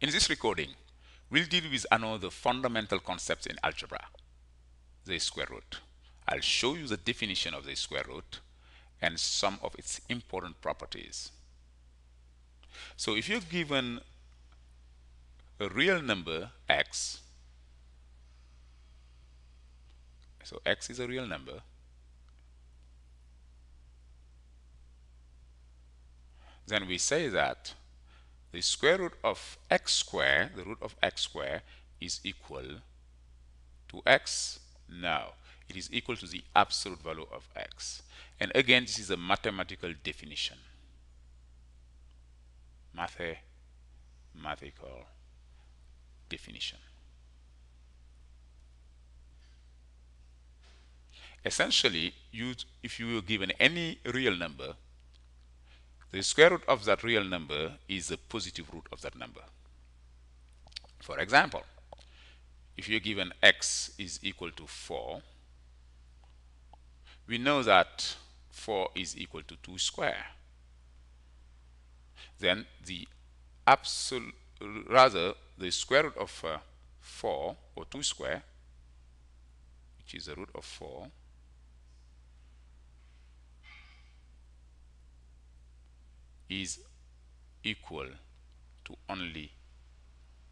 In this recording, we'll deal with another fundamental concept in algebra, the square root. I'll show you the definition of the square root and some of its important properties. So if you're given a real number x, so x is a real number, then we say that the square root of x squared, the root of x squared, is equal to x. Now, it is equal to the absolute value of x. And again, this is a mathematical definition. Mathematical definition. Essentially, if you were given any real number, the square root of that real number is the positive root of that number. For example, if you're given x is equal to 4, we know that 4 is equal to 2 square. Then the square root of 4 or 2 square, which is the root of 4, is equal to only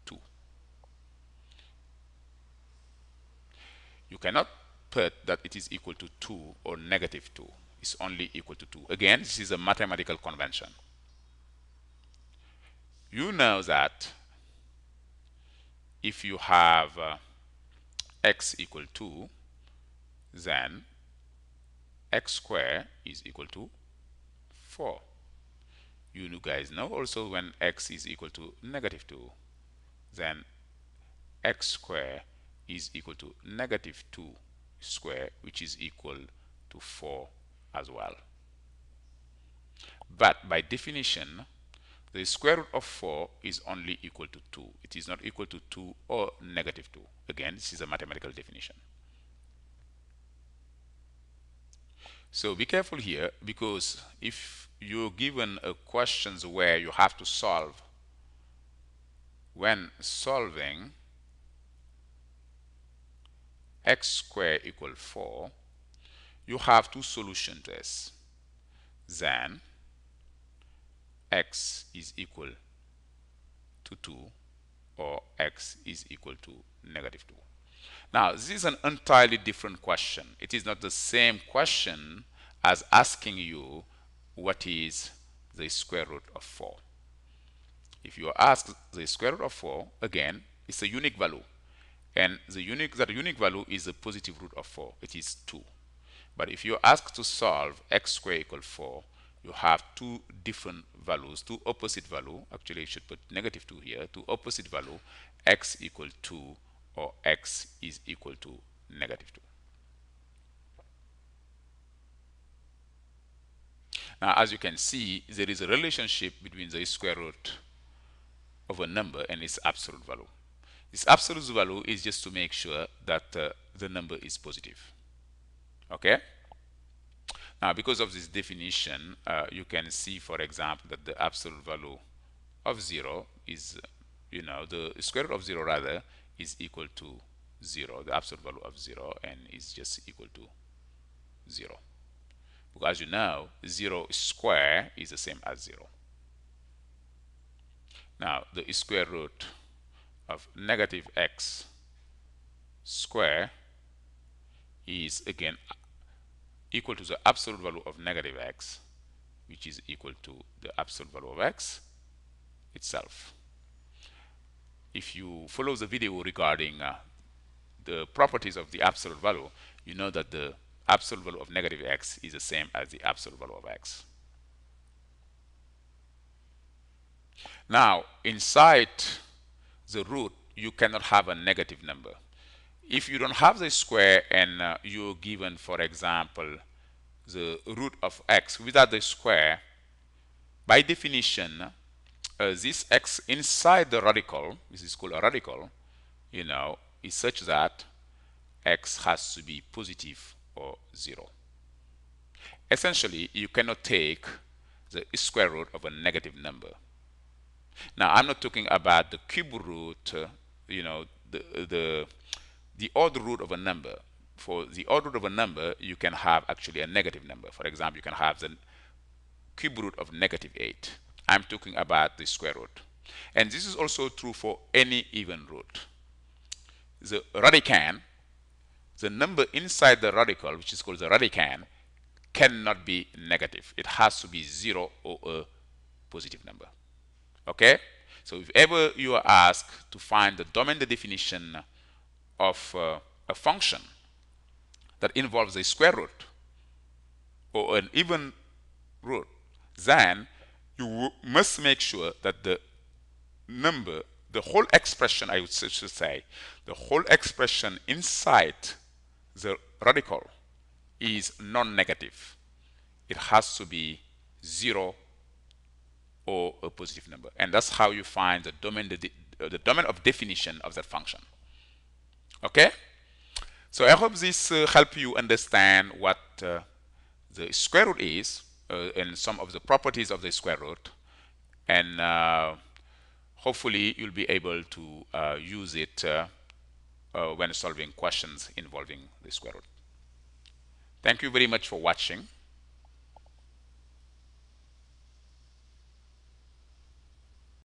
2. You cannot put that it is equal to 2 or negative 2. It's only equal to 2. Again, this is a mathematical convention. You know that if you have x equal to 2, then x squared is equal to 4. You guys know also when x is equal to negative 2, then x squared is equal to negative 2 squared, which is equal to 4 as well. But by definition, the square root of 4 is only equal to 2. It is not equal to 2 or negative 2. Again, this is a mathematical definition. So be careful here, because if you're given questions where you have to solve, when solving x squared equals 4, you have two solutions to this. Then x is equal to 2 or x is equal to negative 2. Now, this is an entirely different question. It is not the same question as asking you what is the square root of 4. If you are asked the square root of 4, again, it's a unique value. And that unique value is the positive root of 4. It is 2. But if you are asked to solve x squared equals 4, you have two different values, two opposite values. Actually, you should put negative 2 here. Two opposite values, x equal 2 or x is equal to negative 2. Now, as you can see, there is a relationship between the square root of a number and its absolute value. This absolute value is just to make sure that the number is positive. Okay? Now, because of this definition, you can see, for example, that the absolute value of 0 is, the square root of 0 rather, is equal to 0, the absolute value of 0, and is just equal to 0. Because, 0 square is the same as 0. Now, the square root of negative x square is, again, equal to the absolute value of negative x, which is equal to the absolute value of x itself. If you follow the video regarding the properties of the absolute value, you know that the absolute value of negative x is the same as the absolute value of x. Now, inside the root, you cannot have a negative number. If you don't have the square and you're given, for example, the root of x without the square, by definition, this x inside the radical, which is called a radical, is such that x has to be positive or 0. Essentially, you cannot take the square root of a negative number. Now I'm not talking about the cube root, you know, the odd root of a number. For the odd root of a number, you can have actually a negative number. For example, you can have the cube root of -8. I'm talking about the square root. And this is also true for any even root. The radicand, the number inside the radical, which is called the radicand, cannot be negative. It has to be 0 or a positive number. Okay? So if ever you are asked to find the domain definition of a function that involves a square root or an even root, then you must make sure that the number, the whole expression, I would say, the whole expression inside the radical is non-negative. It has to be 0 or a positive number, and that's how you find the domain of definition of that function. Okay, so I hope this help you understand what the square root is and some of the properties of the square root, and hopefully you'll be able to use it when solving questions involving the square root. Thank you very much for watching.